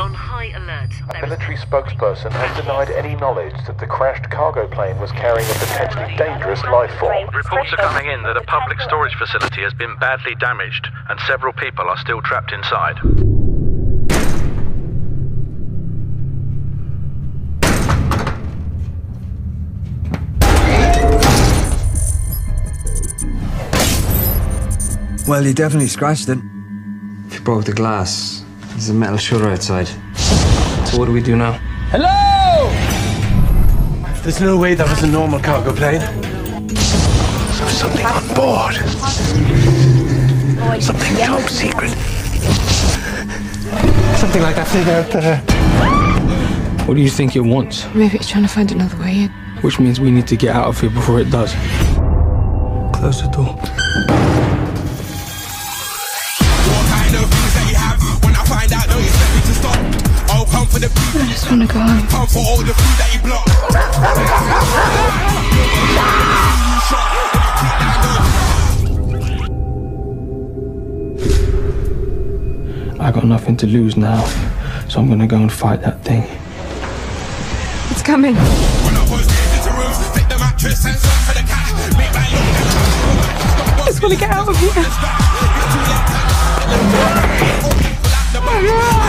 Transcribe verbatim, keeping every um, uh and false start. on high alert. A military spokesperson has denied any knowledge that the crashed cargo plane was carrying a potentially dangerous life form. Reports are coming in that a public storage facility has been badly damaged and several people are still trapped inside. Well, he definitely scratched it. He broke the glass. There's a metal shutter outside. So what do we do now? Hello! There's no way that was a normal cargo plane. There's something on board. Something top secret. Something like that thing out there. What do you think it wants? Maybe it's trying to find another way in. Which means we need to get out of here before it does. Close the door. I just want to go home. I got nothing to lose now, so I'm going to go and fight that thing. It's coming. I just want to get out of here.